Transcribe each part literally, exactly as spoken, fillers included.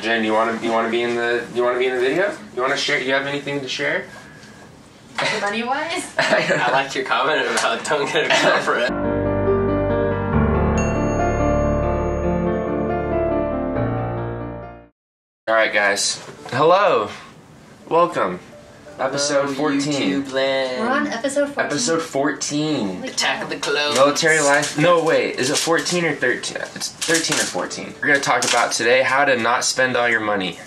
Jen, you want to you want to be in the you want to be in the video? You want to share? You have anything to share? Money wise? I liked your comment about don't get a girlfriend. All right, guys. Hello, welcome. Hello, episode fourteen. YouTube land. We're on episode fourteen. Episode fourteen. Like Attack of the Clones. Military life. No, wait. Is it fourteen or thirteen? It's thirteen or fourteen. We're gonna talk about today how to not spend all your money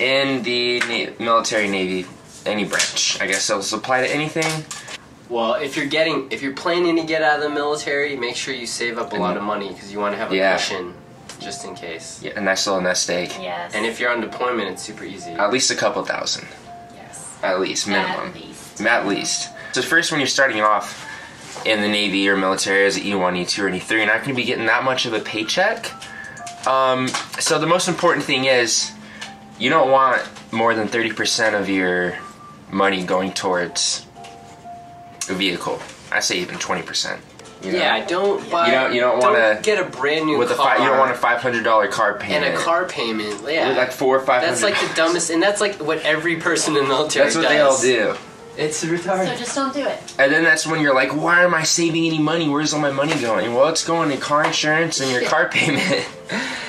in the na military, Navy, any branch. I guess it'll apply to anything. Well, if you're getting, if you're planning to get out of the military, make sure you save up a lot of money because you want to have a yeah. mission. Just in case. Yeah, a nice little nest egg. Yes. And if you're on deployment, it's super easy. At least a couple thousand. Yes. At least, minimum. At least. At least. So first, when you're starting off in the Navy or military as an E one, E two, or E three, you're not going to be getting that much of a paycheck. Um, so the most important thing is you don't want more than thirty percent of your money going towards a vehicle. I say even twenty percent. You know? Yeah, I don't buy. You don't. You don't, don't want to get a brand new with a car. You don't want a five hundred dollar car payment and a car payment. Yeah, with like four or five. That's like the dumbest, and that's like what every person in the military does. That's what does. they all do. It's retarded. So just don't do it. And then that's when you're like, why am I saving any money? Where's all my money going? Well, it's going to car insurance and your car payment.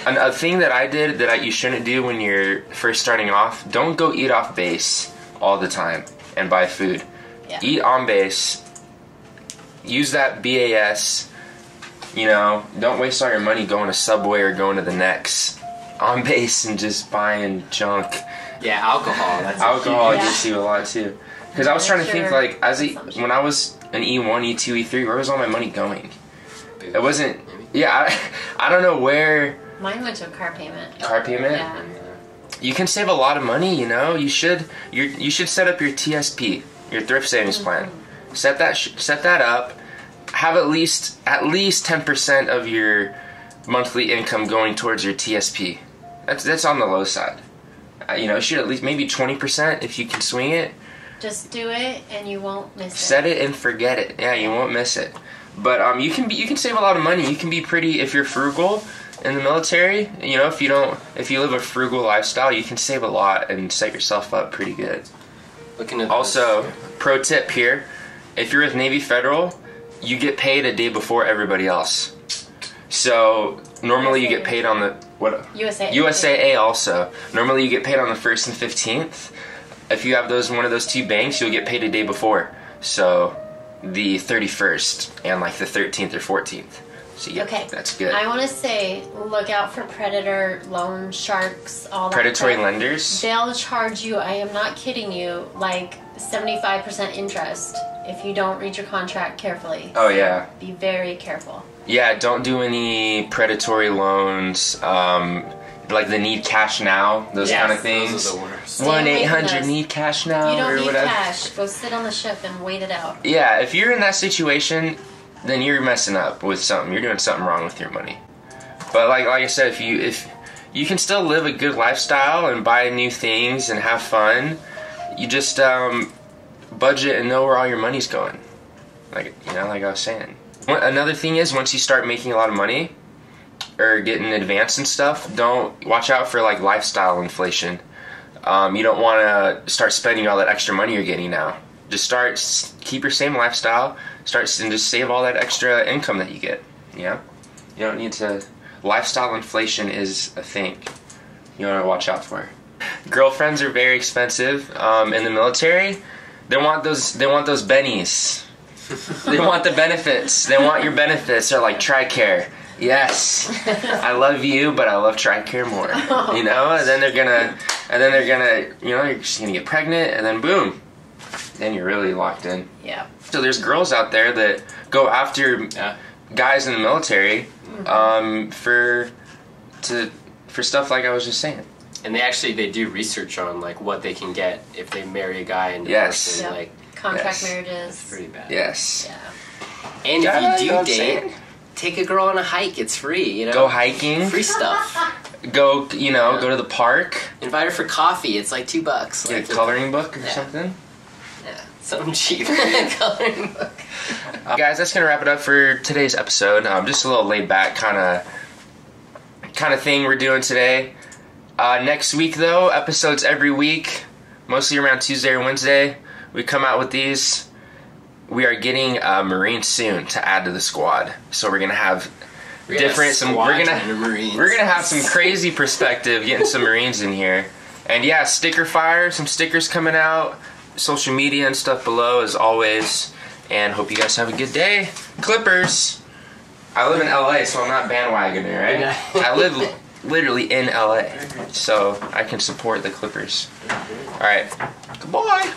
And a thing that I did that I, you shouldn't do when you're first starting off: don't go eat off base all the time and buy food. Yeah. Eat on base. Use that B A S, you know, don't waste all your money going to Subway or going to the next on base and just buying junk. Yeah, alcohol. That's alcohol I just do a lot too. Because I was trying to think, like, as a, when I was an E one, E two, E three, where was all my money going? It wasn't, yeah, I, I don't know where. Mine went to a car payment. Car payment? Yeah. You can save a lot of money, you know. You should, you're, you should set up your T S P, your Thrift Savings Plan. Set that sh set that up. Have at least at least ten percent of your monthly income going towards your T S P. That's that's on the low side. Uh, you know, it should at least maybe twenty percent if you can swing it. Just do it and you won't miss it. Set it and forget it. Yeah, you won't miss it. But um, you can be you can save a lot of money. You can be pretty if you're frugal in the military. You know, if you don't if you live a frugal lifestyle, you can save a lot and set yourself up pretty good. Looking at also, this. Pro tip here. If you're with Navy Federal, you get paid a day before everybody else. So normally U S A A. You get paid on the what? U S A A. U S A A also. Normally you get paid on the first and fifteenth. If you have those one of those two banks, you'll get paid a day before. So the thirty-first and like the thirteenth or fourteenth. So yeah, okay. That's good. I want to say, look out for predator loan sharks, all that. Predatory crap. Lenders. They'll charge you. I am not kidding you. Like seventy-five percent interest. If you don't read your contract carefully. Oh, yeah. So be very careful. Yeah, don't do any predatory loans, um, like the need cash now, those yes, kind of things. Those are the worst. one eight hundred need cash now or whatever. You don't need cash. Go sit on the ship and wait it out. Yeah, if you're in that situation, then you're messing up with something. You're doing something wrong with your money. But like like I said, if you if you can still live a good lifestyle and buy new things and have fun, you just... um. budget and know where all your money's going, like you know, like I was saying. Another thing is once you start making a lot of money or getting advanced and stuff, don't watch out for like lifestyle inflation. Um, you don't want to start spending all that extra money you're getting now. Just start keep your same lifestyle. Start and just save all that extra income that you get. Yeah, you don't need to. Lifestyle inflation is a thing. You want to watch out for. Girlfriends are very expensive um, in the military. They want those. They want those bennies. They want the benefits. They want your benefits. They're like TRICARE. Yes, I love you, but I love TRICARE more. You know. And then they're gonna. And then they're gonna. You know, you're just gonna get pregnant, and then boom, then you're really locked in. Yeah. So there's girls out there that go after yeah. guys in the military um, for to for stuff like I was just saying. And they actually they do research on like what they can get if they marry a guy and divorce yes. yep. like contract yes. marriages. It's pretty bad. Yes. Yeah. And yeah, if you do you date, take a girl on a hike. It's free. You know. Go hiking. Free stuff. Go you know yeah. go to the park. Invite her for coffee. It's like two bucks. Get like a coloring book or yeah. something. Yeah, something cheap. Coloring book. Uh, guys, that's gonna wrap it up for today's episode. Um, just a little laid back kind of kind of thing we're doing today. Uh, next week, though, episodes every week, mostly around Tuesday or Wednesday, we come out with these. We are getting a Marine soon to add to the squad, so we're gonna have we're different. Some we're gonna we're gonna have some crazy perspective getting some Marines in here, and yeah, sticker fire. Some stickers coming out. Social media and stuff below as always. And hope you guys have a good day, Clippers. I live in L A, so I'm not bandwagoning, right? I live literally in L A, so I can support the Clippers. All right, goodbye.